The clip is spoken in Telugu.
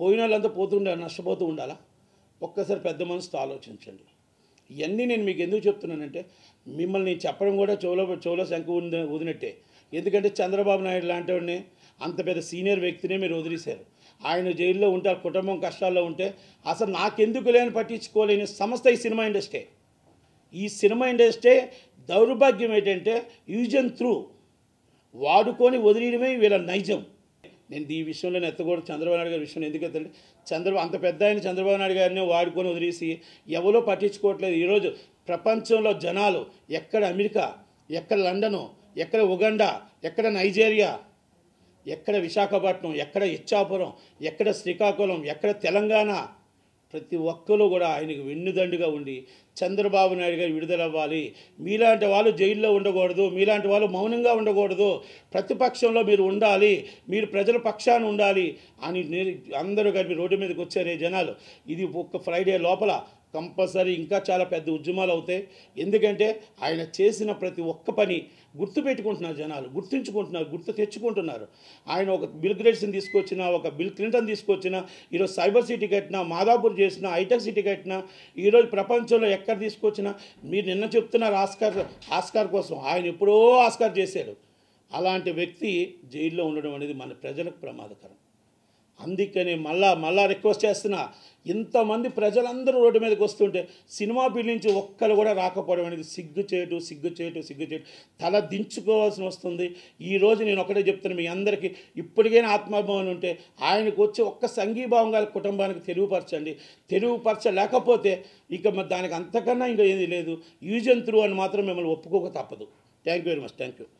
పోయిన వాళ్ళంతా పోతుండే నష్టపోతూ ఉండాలా? ఒక్కసారి పెద్ద మనసుతో ఆలోచించండి. ఇవన్నీ నేను మీకు ఎందుకు చెప్తున్నానంటే మిమ్మల్ని చెప్పడం కూడా చెవులో శంకు ఊదినట్టే. ఎందుకంటే చంద్రబాబు నాయుడు లాంటి వాడిని, అంత పెద్ద సీనియర్ వ్యక్తినే మీరు వదిలేశారు. ఆయన జైల్లో ఉంటారు, కుటుంబం కష్టాల్లో ఉంటే అసలు నాకెందుకు లేని పట్టించుకోలేని సంస్థ ఈ సినిమా ఇండస్ట్రీ. ఈ సినిమా ఇండస్ట్రీ దౌర్భాగ్యం ఏంటంటే యూజ్ అండ్ త్రూ వాడుకొని వదిలేయడమే వీళ్ళ నైజం. నేను ఈ విషయంలో ఎత్తకూడదు చంద్రబాబు నాయుడు గారి విషయంలో, ఎందుకంటే అంత పెద్ద ఆయన చంద్రబాబు నాయుడు గారిని వాడుకొని వదిలేసి ఎవరో పట్టించుకోవట్లేదు. ఈరోజు ప్రపంచంలో జనాలు ఎక్కడ అమెరికా, ఎక్కడ లండను, ఎక్కడ ఉగండా, ఎక్కడ నైజీరియా, ఎక్కడ విశాఖపట్నం, ఎక్కడ ఇచ్చాపురం, ఎక్కడ శ్రీకాకుళం, ఎక్కడ తెలంగాణ, ప్రతి ఒక్కరూ కూడా ఆయనకు వెన్నుదండుగా ఉండి చంద్రబాబు నాయుడు గారు విడుదలవ్వాలి, మీలాంటి వాళ్ళు జైల్లో ఉండకూడదు, మీలాంటి వాళ్ళు మౌనంగా ఉండకూడదు, ప్రతిపక్షంలో మీరు ఉండాలి, మీరు ప్రజల పక్షాన ఉండాలి అని అందరూ కలిపి రోడ్డు మీదకి వచ్చారు జనాలు. ఇది ఒక్క ఫ్రైడే లోపల కంపల్సరీ ఇంకా చాలా పెద్ద ఉద్యమాలు అవుతాయి. ఎందుకంటే ఆయన చేసిన ప్రతి ఒక్క పని గుర్తుపెట్టుకుంటున్నారు జనాలు, గుర్తుంచుకుంటున్నారు, గుర్తు తెచ్చుకుంటున్నారు. ఆయన ఒక బిల్ గేట్స్ని తీసుకొచ్చిన, ఒక బిల్ క్లింటన్ తీసుకొచ్చిన, ఈరోజు సైబర్ సిటీ కట్టినా, మాదాపూర్ చేసిన, హైటెక్ సిటీ కట్టినా, ఈరోజు ప్రపంచంలో ఎక్కడ తీసుకొచ్చినా మీరు నిన్న చెప్తున్నారు ఆస్కార్ కోసం. ఆయన ఎప్పుడో ఆస్కార్ చేశాడు. అలాంటి వ్యక్తి జైల్లో ఉండడం అనేది మన ప్రజలకు ప్రమాదకరం. అందుకనే మళ్ళా రిక్వెస్ట్ చేస్తున్నా, ఇంతమంది ప్రజలందరూ రోడ్డు మీదకి వస్తుంటే సినిమా పిల్లించి ఒక్కరు కూడా రాకపోవడం అనేది సిగ్గుచేటు. తల దించుకోవాల్సి వస్తుంది. ఈరోజు నేను ఒకటే చెప్తున్నా మీ అందరికీ, ఇప్పటికైనా ఆత్మాభిమానం ఉంటే ఆయనకు వచ్చి ఒక్క సంఘీభావం గల కుటుంబానికి తెలుగుపరచండి. తెలుగుపరచలేకపోతే ఇక మరి దానికి అంతకన్నా ఇంకా ఏది లేదు. యూజ్ అండ్ త్రూ అని మాత్రం మిమ్మల్ని ఒప్పుకోక తప్పదు. Thank you very much. Thank you.